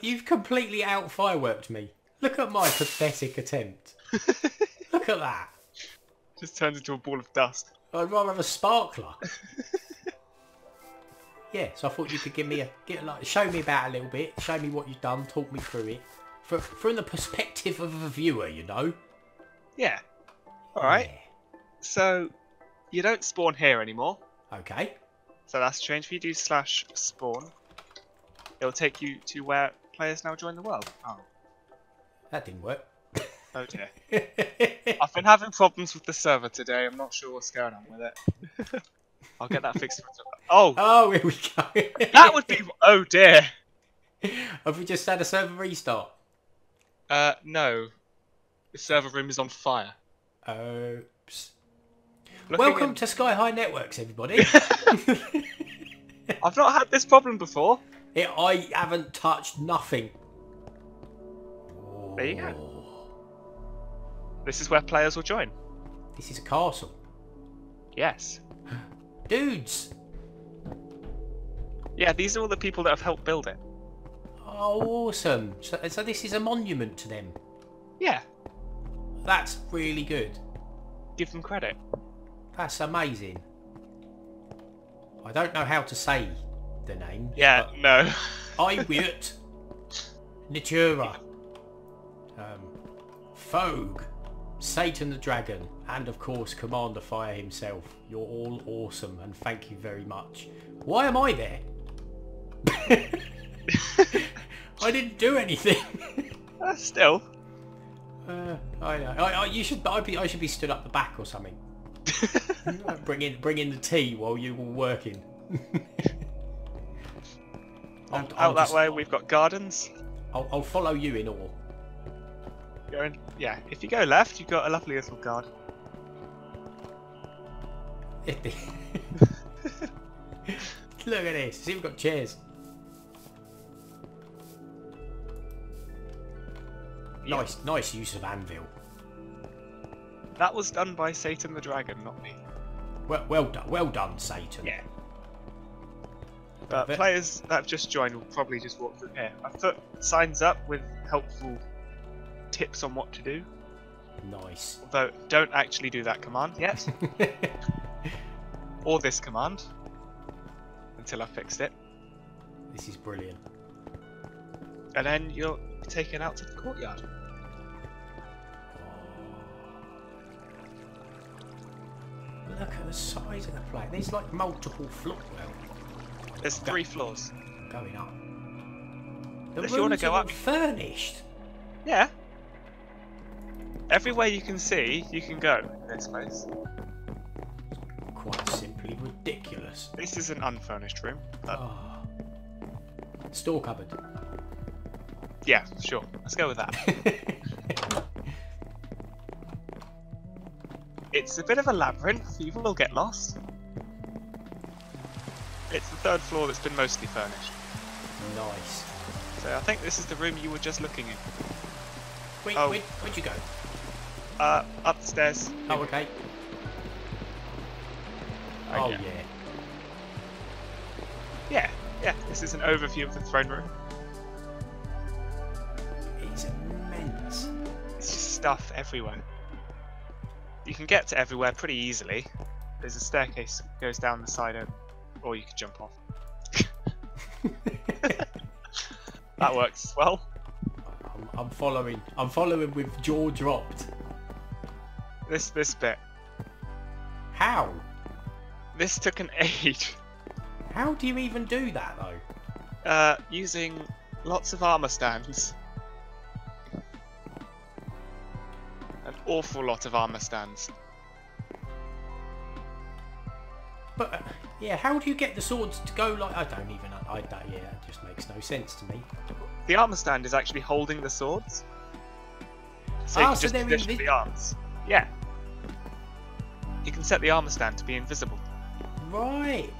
you've completely out-fireworked me. Look at my pathetic attempt. Look at that. Just turns into a ball of dust. I'd rather have a sparkler. Yeah, so I thought you could give me a show me about a little bit, show me what you've done, talk me through it, from the perspective of a viewer, you know. Yeah. All right. Yeah. So you don't spawn here anymore. Okay. So that's strange. If you do slash spawn, it'll take you to where players now join the world. Oh, that didn't work. Oh dear. I've been having problems with the server today. I'm not sure what's going on with it. I'll get that fixed. Oh! Oh, here we go. That would be... Oh, dear. Have we just had a server restart? No. The server room is on fire. Oops. Welcome to Sky High Networks, everybody. I've not had this problem before. I haven't touched nothing. There you go. This is where players will join. This is a castle. Yes. Dudes. Yeah, these are all the people that have helped build it. Oh, awesome. So this is a monument to them. Yeah. That's really good. Give them credit. That's amazing. I don't know how to say the name. Yeah, no. I, Wirt. Nitura. Fog. Satan the Dragon, and of course Commander Fire himself. You're all awesome and thank you very much. Why am I there? I didn't do anything. Still. I should be stood up the back or something. bring in the tea while you were working. Out that way we've got gardens. I'll follow you in all. Yeah, if you go left, you've got a lovely little garden. Look at this. See, we've got chairs. Yeah. Nice use of anvil. That was done by Satan the Dragon, not me. Well done, Satan. Yeah. But players that have just joined will probably just walk through here. I've put signs up with helpful tips on what to do. Nice. Although, don't actually do that command yet. Or this command. Until I fixed it. This is brilliant. And then you're taken out to the courtyard. Oh. Look at the size of the place. There's like multiple floors. There's three floors. Going up. The rooms are furnished. Yeah. Everywhere you can see, you can go in this place. Quite simply ridiculous. This is an unfurnished room. Oh. Store cupboard. Yeah, sure. Let's go with that. It's a bit of a labyrinth. You will get lost. It's the third floor that's been mostly furnished. Nice. So I think this is the room you were just looking in. Wait, where'd you go? Up the stairs. Oh, okay. Oh, yeah. Yeah, this is an overview of the throne room. It's immense. It's just stuff everywhere. You can get to everywhere pretty easily. There's a staircase that goes down the side of... Or you can jump off. That works as well. I'm following with jaw dropped. This bit. How? This took an age. How do you even do that though? Using lots of armor stands. An awful lot of armor stands. But yeah, how do you get the swords to go like? I don't. Yeah, that just makes no sense to me. The armor stand is actually holding the swords. So you can just position the arms. Yeah. You can set the armor stand to be invisible. Right.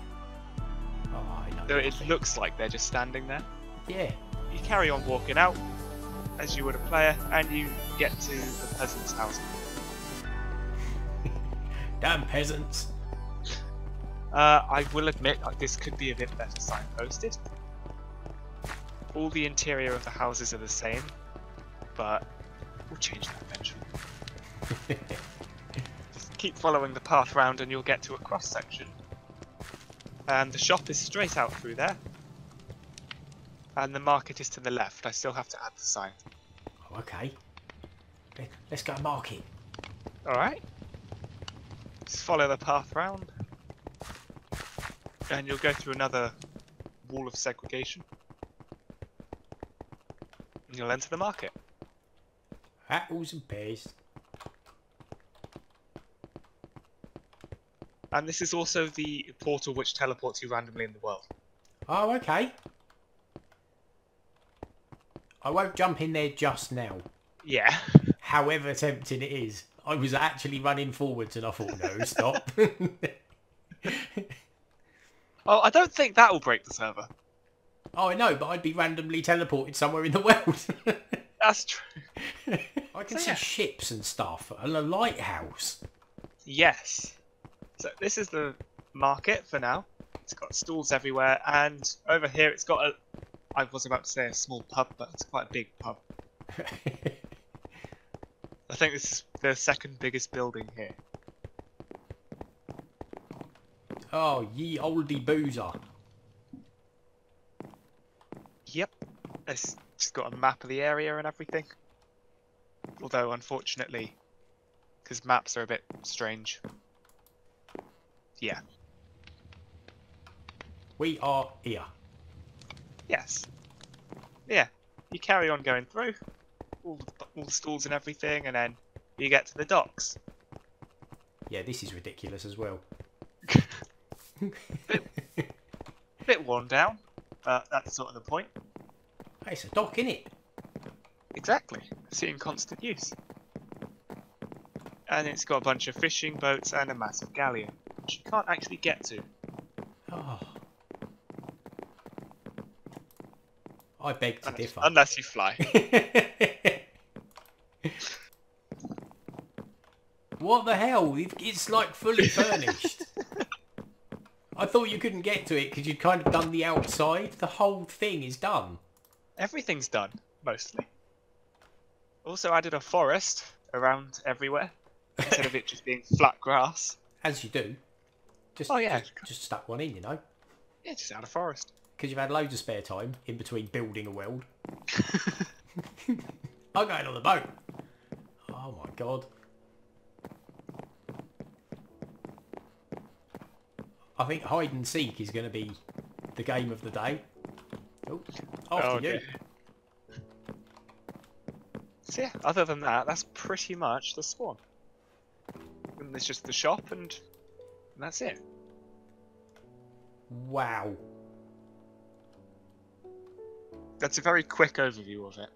Oh, I know. So it looks like they're just standing there. Yeah. You carry on walking out as you would a player, and you get to the peasant's house. Damn peasants. I will admit, this could be a bit better signposted. all the interior of the houses are the same, but we'll change that eventually. Just keep following the path round and you'll get to a cross section. And the shop is straight out through there. And the market is to the left. I still have to add the sign. Oh, okay. Let's go market. Alright. Just follow the path round. And you'll go through another wall of segregation. And you'll enter the market. Apples and pears. And this is also the portal which teleports you randomly in the world. Oh, okay. I won't jump in there just now. Yeah. However tempting it is. I was actually running forwards and I thought, no, stop. Oh, I don't think that will break the server. Oh, I know, but I'd be randomly teleported somewhere in the world. That's true. I can see ships and stuff and a lighthouse. Yes. So this is the market for now. It's got stalls everywhere, and over here it's got a... I was about to say a small pub, but it's quite a big pub. I think this is the second biggest building here. Oh, ye oldie boozer. Yep. It's just got a map of the area and everything. Although, unfortunately, because maps are a bit strange. Yeah. We are here. Yes. Yeah. You carry on going through all the stalls and everything, and then you get to the docks. Yeah, this is ridiculous as well. bit worn down, but that's sort of the point. Hey, it's a dock, innit? Exactly. It's in constant use. And it's got a bunch of fishing boats and a massive galleon, which you can't actually get to. Oh. I beg to differ. Unless you fly. What the hell? It's like fully furnished. I thought you couldn't get to it because you'd kind of done the outside. The whole thing is done. Everything's done, mostly. Also added a forest around everywhere, instead of it just being flat grass. As you do. Just, oh, yeah. Just stuck one in, you know. Yeah, just out of forest. Because you've had loads of spare time in between building a world. I'm going on the boat. Oh, my God. I think hide and seek is going to be the game of the day. Oh, after you. So yeah, other than that, that's pretty much the spawn. And there's just the shop, and that's it. Wow. That's a very quick overview of it.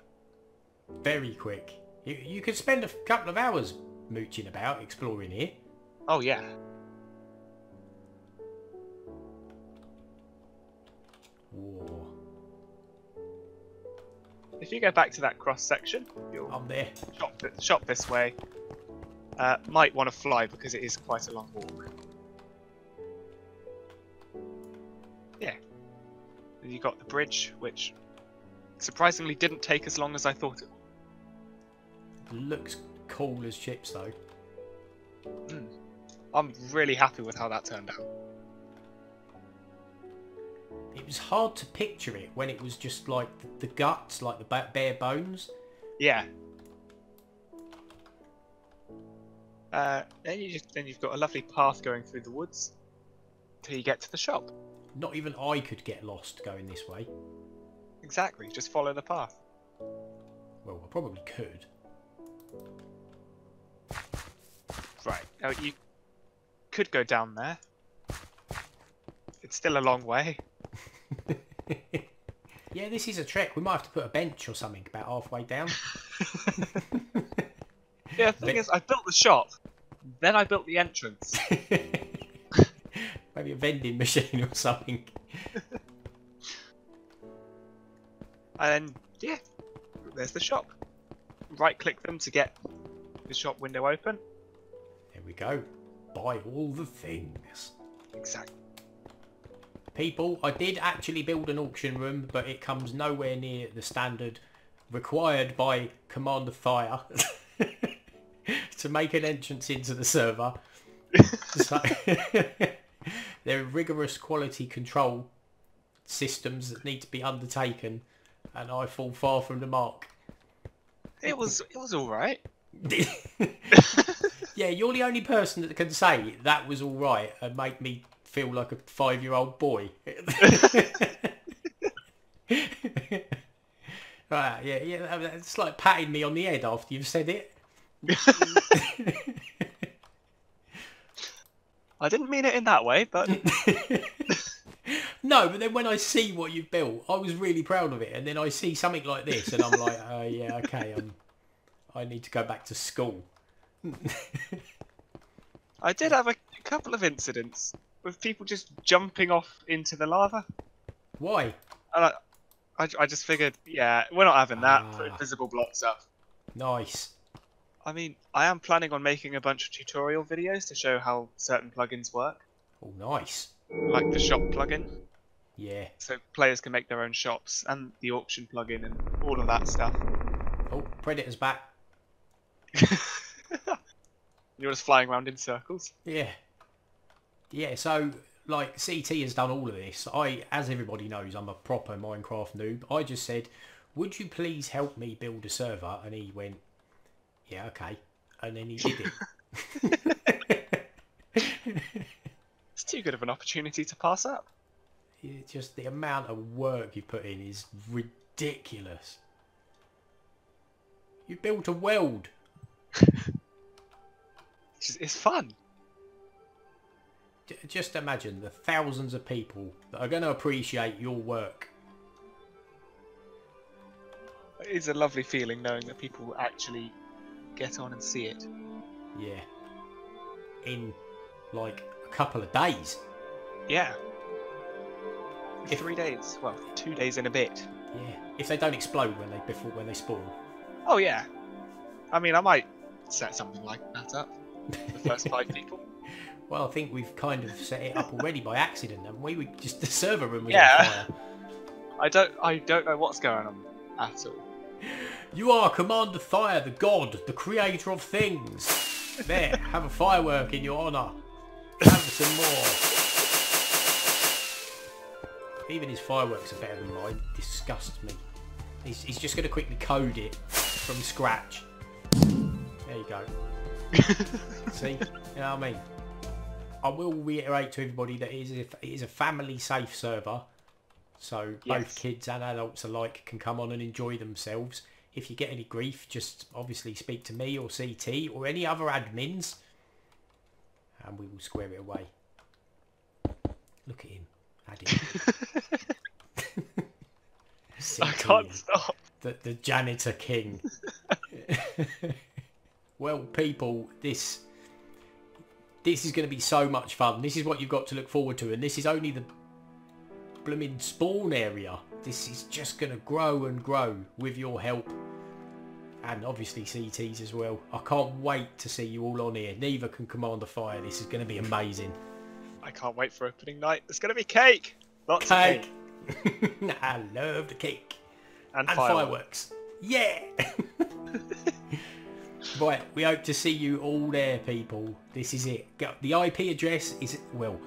Very quick. You could spend a couple of hours mooching about, exploring here. Oh, yeah. Whoa. If you go back to that cross section, you'll shop this way. Might want to fly because it is quite a long walk. Yeah. And you got the bridge, which surprisingly didn't take as long as I thought it would. Looks cool as chips, though. Mm. I'm really happy with how that turned out. It was hard to picture it when it was just like the guts, like the bare bones. Yeah. Then you've got a lovely path going through the woods till you get to the shop. Not even I could get lost going this way. Exactly. Just follow the path. Well, I probably could. Right. Now you could go down there. It's still a long way. Yeah, this is a trek. We might have to put a bench or something about halfway down. Yeah, the thing is, I built the shop, then I built the entrance. Maybe a vending machine or something. And yeah, there's the shop. Right click them to get the shop window open. There we go. Buy all the things. Exactly. people, I did actually build an auction room, but it comes nowhere near the standard required by Commander Fire to make an entrance into the server. So, there are rigorous quality control systems that need to be undertaken, and I fall far from the mark. It was all right. Yeah, you're the only person that can say that was all right and make me feel like a 5-year-old boy. Right, yeah, it's like patting me on the head after you've said it. I didn't mean it in that way, but... No, but then when I see what you've built, I was really proud of it, and then I see something like this, and I'm like, oh, yeah, okay, I need to go back to school. I did have a couple of incidents with people just jumping off into the lava. Why? And I just figured, yeah, we're not having that. Put invisible blocks up. Nice. I mean, I am planning on making a bunch of tutorial videos to show how certain plugins work. Oh, nice. Like the shop plugin. Yeah. So players can make their own shops, and the auction plugin, and all of that stuff. Oh, Predator's back. You're just flying around in circles. Yeah. Yeah, so, like, CT has done all of this. As everybody knows, I'm a proper Minecraft noob. I just said, would you please help me build a server? And he went, yeah, okay. And then he did it. It's too good of an opportunity to pass up. Yeah, just the amount of work you put in is ridiculous. You built a world. It's fun. Just imagine the thousands of people that are going to appreciate your work. It's a lovely feeling knowing that people actually get on and see it. Yeah. In, like, a couple of days. Yeah. If 3 days. Well, 2 days and a bit. Yeah. If they don't explode when they spawn. Oh, yeah. I mean, I might set something like that up. The first 5 people. Well, I think we've kind of set it up already by accident, haven't we? We just the server room was on fire. I don't know what's going on at all. You are Commander Fire, the god, the creator of things. There, have a firework in your honour. Have some more. Even his fireworks are better than mine. Disgusts me. He's just going to quickly code it from scratch. There you go. See, you know what I mean? I will reiterate to everybody that it is a family safe server, so yes, both kids and adults alike can come on and enjoy themselves. If you get any grief, just obviously speak to me or CT or any other admins, and we will square it away. Look at him, Addy. I can't stop. The janitor king. Well, people, this is going to be so much fun. This is what you've got to look forward to, and this is only the blooming spawn area. This is just going to grow and grow with your help, and obviously CT's as well. I can't wait to see you all on here. Neither can Commander Fire. This is going to be amazing. I can't wait for opening night. It's going to be cake. Lots of cake. I love the cake. And fireworks. Yeah. Right, we hope to see you all there, people. This is it. The IP address is, well,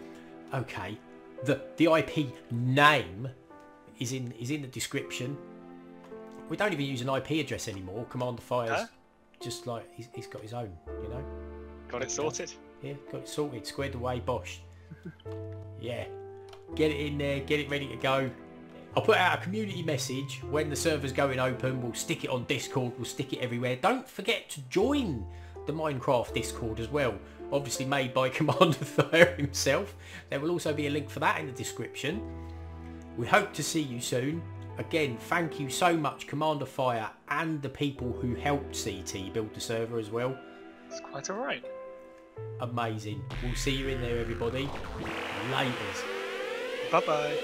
okay, the IP name is in the description. We don't even use an IP address anymore. Commander Fire's just like he's got his own, you know. Got it sorted. Yeah, got it sorted, squared away, bosh. Yeah, get it in there, get it ready to go. I'll put out a community message when the server's going open. We'll stick it on Discord. We'll stick it everywhere. Don't forget to join the Minecraft Discord as well. Obviously made by Commander Fire himself. There will also be a link for that in the description. We hope to see you soon. Again, thank you so much, Commander Fire, and the people who helped CT build the server as well. It's quite all right. Amazing. We'll see you in there, everybody. Later. Bye-bye.